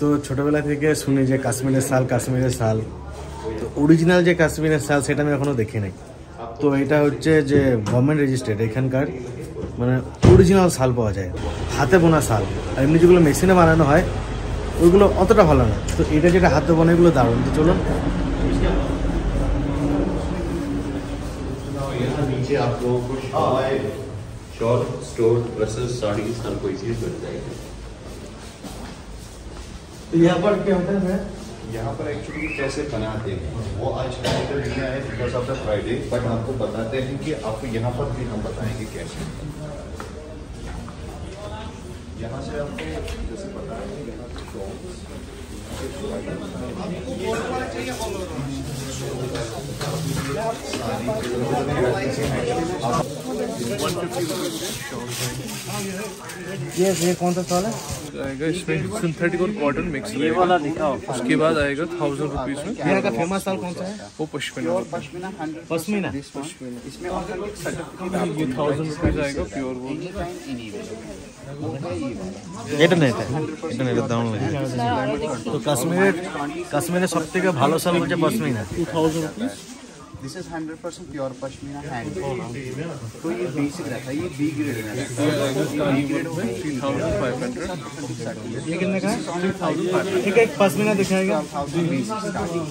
तो ছোটবেলা থেকে শুনি যে কাশ্মীরের শাল তো অরিজিনাল যে কাশ্মীরের শাল সেটা আমি এখনো দেখি নাই। তো এটা হচ্ছে যে গভর্নমেন্ট রেজিস্টার্ড এখানকার মানে অরিজিনাল শাল পাওয়া যায়, হাতে বোনা শাল। আর এমনি যেগুলো মেশিনে বানানো হয় ওইগুলো অতটা ভালো না, তো এটা যেটা হাতে বোনা এগুলো দারুণ। তো চলুন नीचे आप लोगों को शॉल स्टोर ड्रेसेस साड़ी हर कोई चीज मिल जाएगी। तो यहाँ पर क्या होता है, यहाँ पर एक्चुअली कैसे बनाते हैं वो आज तो दुनिया है because of the Friday, but आपको बताते हैं कि आपको यहाँ पर भी हम बताएंगे कैसे। यहाँ से आपको जैसे बताएंगे यहाँ ये कौन सा शॉल है, आएगा इसमें सिंथेटिक और कॉटन मिक्स, ये वाला दिखाओ। उसके बाद आएगा 1000 रुपीज में। यहाँ का फेमस शॉल कौन सा है, वो पश्मीना। इसमें 1000 रुपीज आएगा प्योर। वो এটা দাম লাগে। তো কাশ্মীরে সবথেকে ভালো শাল হচ্ছে pashmina, 2000 rupees. This is 100% pure pashmina hand. तो ये बेसिक रखा, ये बी ग्रेड में है, बी ग्रेड में 3500। ये कितने का है, 3500। एक पश्मीना दिखाएगा 1000 स्टार्टिंग।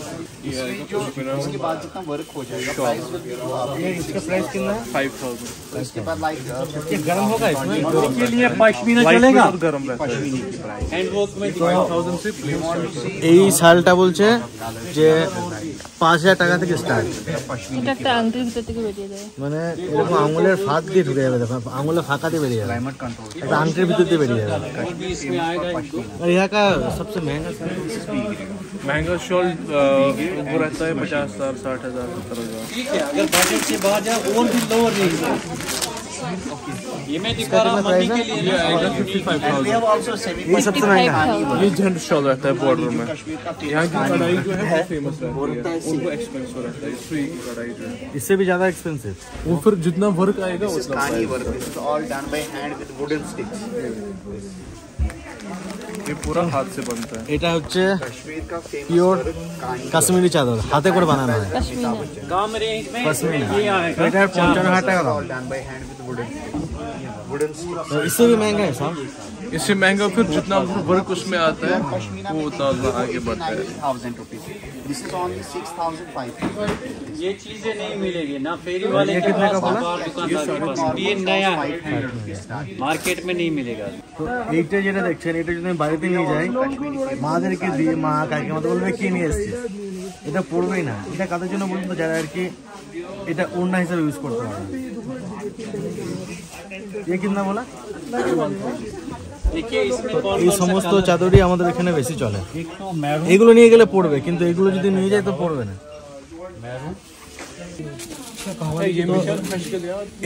इसके बाद जितना वर्क हो जाएगा प्राइस वो आपके, इसका प्राइस कितना है 5000। इसके बाद लाइक ये गरम होगा, इसमें के लिए पश्मीना चलेगा, गरम रहता है। हैंड वर्क में 5000 से এই শালটা বলছে যে 5000 টাকা থেকে স্টার্ট। এটা একটা আঙ্গুলের ভিতর থেকে বেরিয়ে যায়, মানে এরকম আঙ্গুলের ফাঁক দিয়ে ঢুকে যাবে, দেখো আঙ্গুলে ফাঁকা দিয়ে বেরিয়ে যাবে। ক্লাইমেট কন্ট্রোল এটা আঙ্গুলের ভিতর দিয়ে বেরিয়ে যাবে। और यहाँ का सबसे महंगा शॉल वो रहता है 50,000, 60,000, 70,000। ठीक है, अगर बजट से बाहर जाए और भी लोअर रेंज में। ये मैं दिखा रहा हूँ मंडी के लिए, ये आएगा 55,000। ये सबसे महंगा ये झंड शॉल रहता है बॉर्डर में। यहाँ की कढ़ाई जो है वो फेमस रहती है, उनको एक्सपेंसिव रहता है। सुई की कढ़ाई जो है इससे भी ज़्यादा एक्सपेंसिव, वो फिर जितना वर्क आएगा उतना। All done by hand with wooden sticks, ये पूरा हाथ से बनता है। এটা হচ্ছে কাশ্মীর का प्योर কাশ্মীরি চাদর, হাতে করে বানানো হয়। कम रेंज में ये आएगा, এটা 55,000 টাকা। All done by hand with wooden sticks, इससे भी महंगा है साहब। इससे महंगा फिर जितना वर्क उसमें आता है वो उतना आगे बढ़ता है। 1000 रुपीज। This is only 6500। ये चीजें नहीं मिलेगी ना फेरी वाले के पास, ये नया है मार्केट में नहीं मिलेगा। तो এইটা যেটা দেখছেন এটা যদি বাড়িতে নিয়ে যাই মাদেরকে দিয়ে মা কাকে মত বলবে কি নিয়ে এসেছিস, এটা পড়বেই না। এটা কাদের জন্য বলুন তো, যারা আর কি এটা ওড়না হিসেবে ইউজ করতে পারে। ये कितना बोला, देखिए इसमें कौन कौन समस्त চাদরই আমাদের এখানে বেশি চলে। এগুলো নিয়ে গেলে পড়বে, কিন্তু এগুলো যদি নিয়ে যায় তো পড়বে না।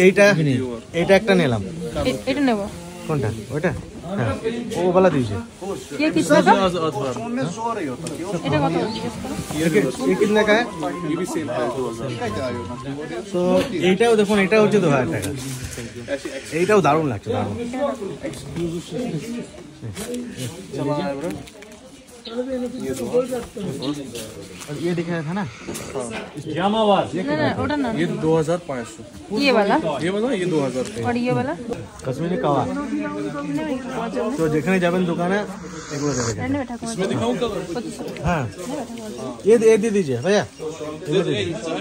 এইটা একটা নিলাম, এটা নেব। কোনটা, ওটা? হ্যাঁ, ও বলা দিয়েছে। ये कितना का, ये कितना का है? ये भी सेम है 2000। तो এইটাও দেখুন, এটা হচ্ছে 2000 টাকা। এইটাও দারুণ লাগছে, দারুণ। चलो आए ब्रो, और ये दिखाया था ना जामावार, ये 2500। ये वाला ये 2000। और ये वाला कश्मीरी कावा। तो देखने जाबन दुकान है, एक बार देखो इसमें दिखाऊं कवर। हां ये दे दीजिए भैया, ये दे दीजिए। हां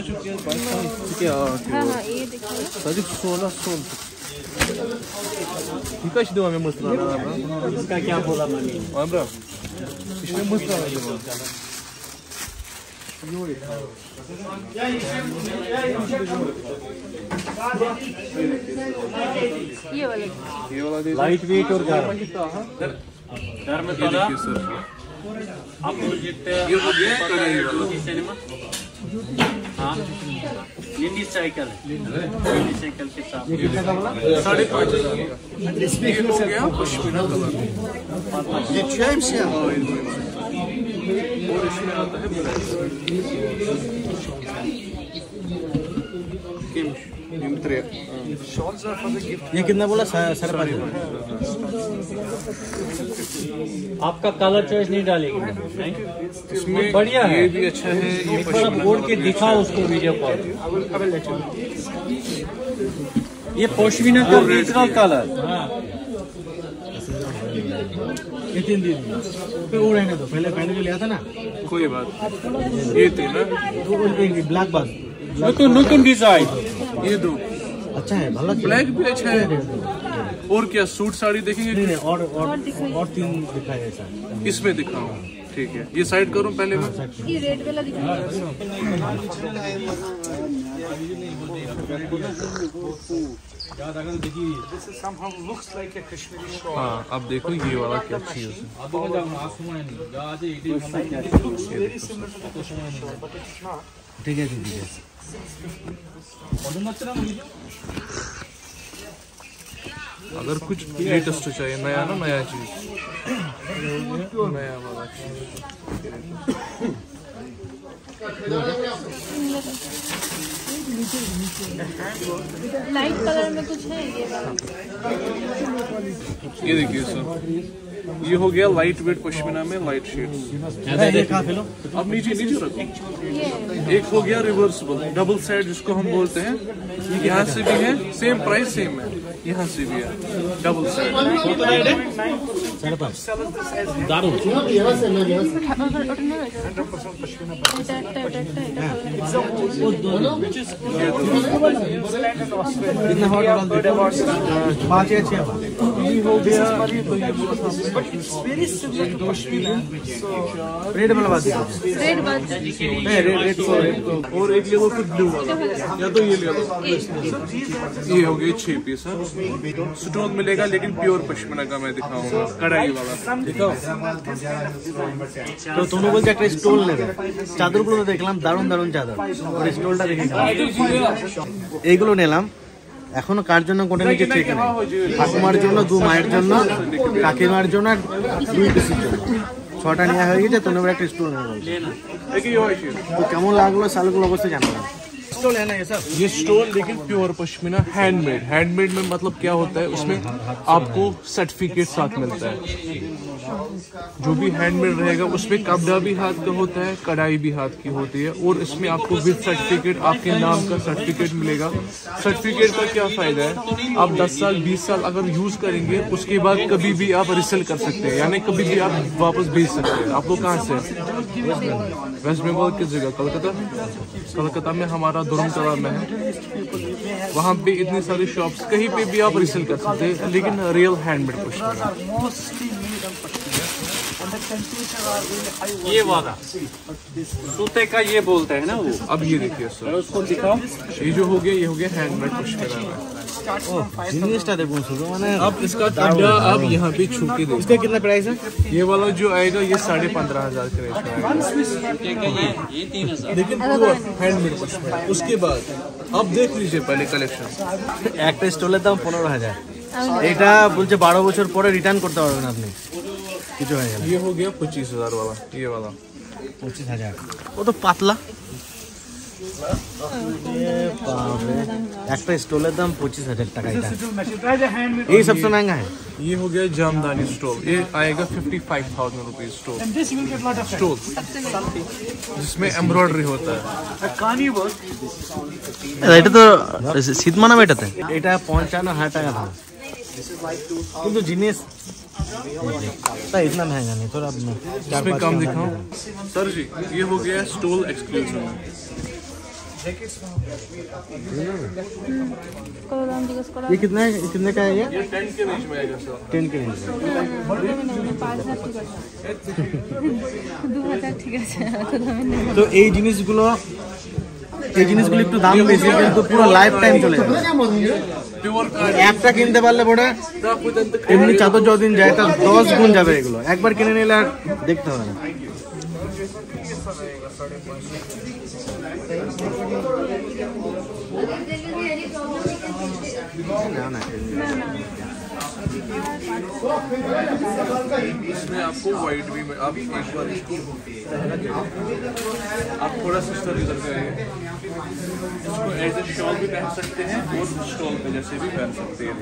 ये देखो 1600 कितना दो हमें मसला ना। इसका क्या बोला मैंने, हां ब्रो इसमें मसला है। ये क्या ये वाला लाइट वेट और गर्म गर्म में थोड़ा आप जितने ये हो गया कढ़ाई सिनेमा। हाँ लिंडी साइकिल के साथ ये कितने का बोला, 5,500। इसमें हो गया पश्मीना कलर, ये चैम से और इसमें आता है ब्लैक। ये कितना बोला? 5.5। आपका कलर चॉइस नहीं डालेगी इसमें, बढ़िया है, ये भी अच्छा है। ये बोर्ड के दिखाओ उसको वीडियो कॉल। ये पश्मीना का ओरिजिनल कलर, ये 3 दिन पे वो रहने दो, पहले पहले जो लिया था ना, कोई बात। ये तीन ब्लैक बात, नूतन डिजाइन, ये दो अच्छा है, भला ब्लैक भी अच्छा है। और क्या सूट साड़ी देखेंगे? नहीं, और 3 दिखाए सर, इसमें दिखाओ। ठीक है, ये साइड करूँ पहले मैं, ये रेड वाला दिखाओ। हाँ, अब देखो ये वाला क्या चीज़ है। ठीक है, ठीक है। अगर कुछ लेटेस्ट चाहिए, नया ना, नया चीज, नया वाला। लाइट कलर में कुछ है ये वाला, ये देखिए सर, ये हो गया लाइट वेट पश्मीना में लाइट शेड। अब नीचे नीचे रखो। एक हो गया रिवर्सिबल डबल साइड जिसको हम बोलते हैं, यहाँ से भी है, सेम प्राइस सेम है, यहाँ से भी है डबल साइड। इतना हॉट बात है, अच्छी बात हो गया। But it's very similar to pashmina, red वाला बात है, रेड बात है, रेड को और एक ले लो, फिर ब्लू वाला, या तो ये ले लो। ये हो गए 6 पीस। स्टोन मिलेगा लेकिन प्योर पश्मीना का मैं दिखाऊंगा, कढ़ाई वाला दिखाओ। तो तुम बोलते एक स्टोल ले, चादर गुलो देखलाम दारुण दारुण चादर, और स्टोलटा देखिए एगुलो निलाम। एखोनो कार जोन्नो कोटा निचे चेक नेই, ठाकुमार जोन्नो, दो मायेर जोन्नो, काकिमार जोन्नो, 2 पिसेर जोन्नो 6টা নেওয়া হয়ে গেছে। তোমরা একটা স্টোল নাও, তো কেমন লাগলো শালগুলো অবশ্যই জানাবেন। स्टोल है ना ये सब, ये स्टोल लेकिन प्योर पश्मीना हैंडमेड। हैंडमेड में मतलब क्या होता है, उसमें आपको सर्टिफिकेट साथ मिलता है। जो भी हैंडमेड रहेगा उसमें कपड़ा भी हाथ का होता है, कढ़ाई भी हाथ की होती है, और इसमें आपको विद सर्टिफिकेट आपके नाम का सर्टिफिकेट मिलेगा। सर्टिफिकेट का क्या फ़ायदा है, आप 10 साल 20 साल अगर यूज़ करेंगे, उसके बाद कभी भी आप रिसेल कर सकते हैं, यानी कभी भी आप वापस बेच सकते हैं। आपको कहाँ से? वेस्ट बंगाल। किस जगह? कलकत्ता। कलकत्ता में हमारा दुरुम तालाब में है, वहाँ पे इतनी सारी शॉप्स, कहीं पे भी आप रिसेल कर सकते हैं, लेकिन रियल हैंडमेड पश्मीना। ये वाला सूते का ये बोलते हैं ना वो। अब ये देखिए सर, उसको दिखाओ। ये जो हो गया, ये हो गया हैंडमेड पश्मीना में। अब इसका कपड़ा आप यहाँ पे छू के देखो, इसका कितना प्राइस है? ये वाला जो आएगा ये 15,500 के रेट में, लेकिन हैंडमेड पश्मीना। उसके बाद अब देख लीजिए पहले कलेक्शन। एक स्टोल दाम 15,000, एटा बोलते 12 बछर पर रिटार्न करते पारबेन आपनी। ये हो गया 25,000 वाला, ये वाला 25,000। वो तो पतला, एक स्टोलर दाम 25,000 टाका। ये सबसे महंगा है, ये हो गया जामदानी स्टोल, ये आएगा 55,000 रुपीज स्टोल, जिसमें एम्ब्रॉयडरी होता है। तो सीधमाना बैठाते हैं, 55,000 था किंतु जीनियस इतना महंगा नहीं। थोड़ा इसमें कम दिखाऊं सर जी। ये हो गया स्टोल एक्सक्लूसिव। ये कितना है, कितने का है? ये 10 के रेंज में आएगा सर, 10 के रेंज। तो ये জিনিসগুলো একটু দাম বেশি, কিন্তু পুরো লাইফ টাইম চলে যাবে। একটা কিনতে পারলে পরে এমনি 4-5 দিন যায়, তার 10 গুণ যাবে এগুলো। একবার কিনে নিলে আর দেখতে হবে না। इसमें आपको वाइट भी, आप एक बार इसको, आप थोड़ा सस्ता भी कर सकते हैं। इसको एज ए शॉल भी पहन सकते हैं और स्टॉल पे जैसे भी पहन सकते हैं।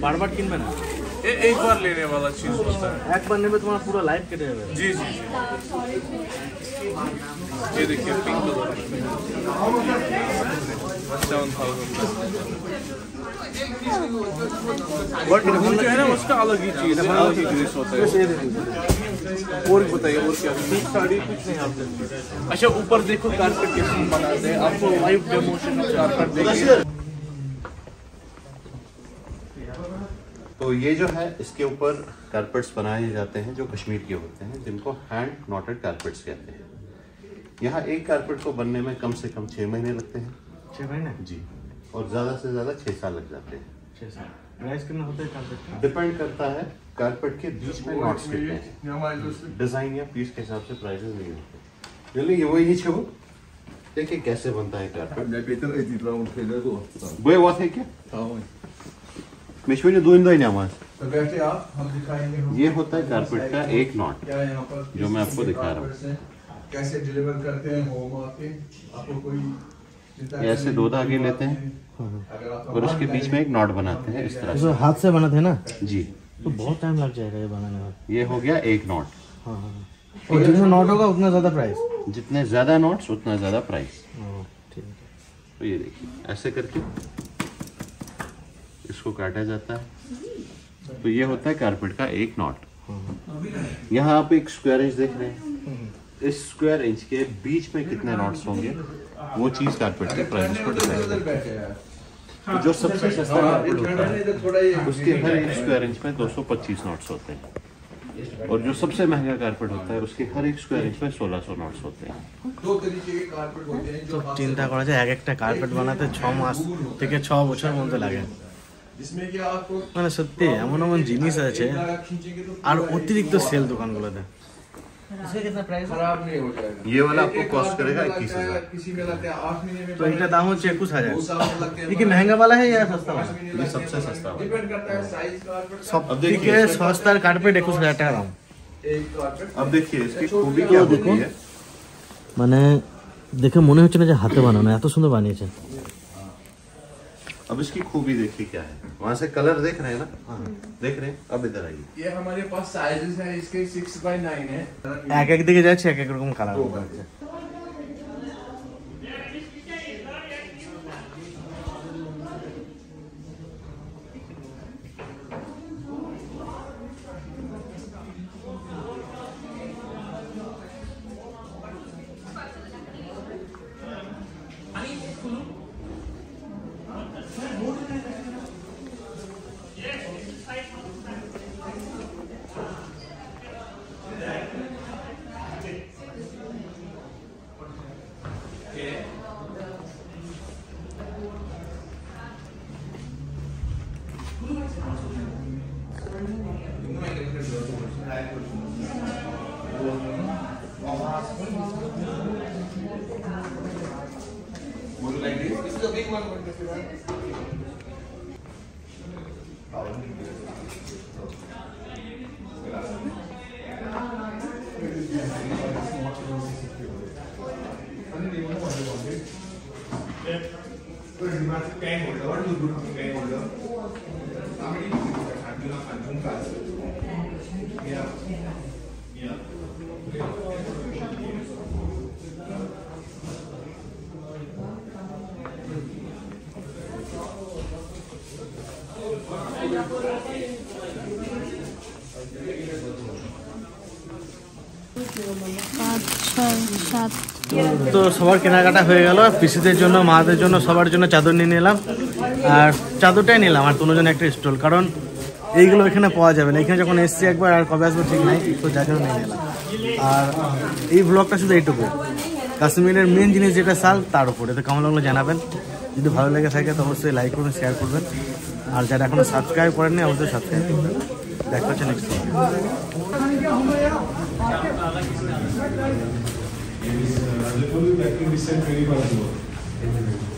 बार बार किन बना एक बार लेने वाला चीज होता है, एक बनने में तुम्हारा पूरा लाइफ कट जाएगा। जी जी जी, ये देखिए पिंक कलर 7000 बट जो है ना उसका अलग ही चीज है, अलग ही ड्रेस होता है। और बताइए और क्या साड़ी कुछ नहीं आप। अच्छा ऊपर देखो कारपेट कैसे बनाते हैं, आपको लाइव डेमोशन कारपेट देखिए। तो ये जो है इसके ऊपर कारपेट्स बनाए जाते हैं जो कश्मीर के होते हैं, जिनको हैंड नॉटेड कारपेट्स कहते हैं। यहाँ एक कारपेट को बनने में कम से कम 6 महीने लगते हैं। 6 महीने जी, और ज़्यादा से ज़्यादा 6 साल लग जाते हैं। 6 साल राइज करना होता है कारपेट का, डिपेंड करता है कारपेट के बीच में नॉट्स कितने हैं। डिज़ाइन या पीस के हिसाब से प्राइजेज नहीं होते। चलिए वही छो देखिए कैसे बनता है कारपेट। मेश्वरी दो इंदो ही नमाज। तो बैठे आप, हम दिखाएंगे। ये होता है कारपेट का एक नॉट जो मैं आपको दिखा रहा हूँ कैसे डिलीवर करते हैं होम आके। आपको कोई ऐसे 2 धागे लेते हैं और उसके बीच में एक नॉट बनाते हैं इस तरह से। हाथ से बनाते हैं ना जी, तो बहुत टाइम लग जाएगा ये बनाने में। ये हो गया एक नॉट। और जितना नॉट होगा उतना ज्यादा प्राइस, जितने ज्यादा नॉट्स उतना ज्यादा प्राइस। तो ये देखिए ऐसे करके इसको काटा जाता है। तो ये होता है कारपेट का एक नॉट। यहाँ आप एक स्क्वायर इंच देख रहे हैं, इस स्क्वायर इंच के बीच में कितने नॉट्स होंगे वो चीज कारपेट के प्राइस को डिसाइड करती है। तो जो सबसे सस्ता कारपेट होता है उसके हर एक स्क्वायर इंच में 225 नॉट्स होते हैं, और जो सबसे महंगा कारपेट होता है उसके हर एक स्क्वायर इंच में 1600 नॉट्स होते हैं। दो तरीके के कारपेट होते हैं। जो चिंता करा जाए एक एक कारपेट बनाते 6 मास থেকে 6 বছর মতো লাগে। মানে সত্যি এমন এমন জিনিস আছে আর অতিরিক্ত সেল দোকানগুলোতে। ये वाला आपको कॉस्ट करेगा 21,000। तो इनका दाम होता है 21,000। लेकिन महंगा वाला है या सस्ता वाला? ये सबसे सस्ता वाला। डिपेंड करता है साइज कारपेट। सब देखिए सस्ता कारपेट 21,000 का दाम। अब देखिए इसकी खूबी क्या होती है। মানে দেখে মনে হচ্ছে না যে হাতে বানানো, এত সুন্দর বানিয়েছে। अब इसकी खूबी देखिए क्या है, वहाँ से कलर देख रहे हैं ना। हाँ। देख रहे हैं। अब इधर आइए, ये हमारे पास साइजेस हैं इसके 6x9 है। एक एक दिखे जाए एक एक रकम कलर होगा। तो সবার কেনাকাটা হয়ে গেল। পিসিদের জন্য মাদের জন্য সবার জন্য চাদর নিয়ে নিলাম, আর চাদরটাই নিলাম আর দুজনে একটা স্টল, কারণ এইগুলো এখানে পাওয়া যাবে না। এখানে যখন এসছি একবার আর কবে আসবো ঠিক নাই, তো জায়গাও নিয়ে নিলাম। আর এই ব্লগটা শুধু এইটুকু কাশ্মীরের মেন জিনিস যেটা শাল তার উপরে। তো কেমন লাগলো জানাবেন, যদি ভালো লেগে থাকে তো অবশ্যই লাইক করবেন শেয়ার করবেন, আর যারা এখনো সাবস্ক্রাইব করেননি অবশ্যই সাবস্ক্রাইব করবেন। দেখা হচ্ছে নেক্সট ভিডিও।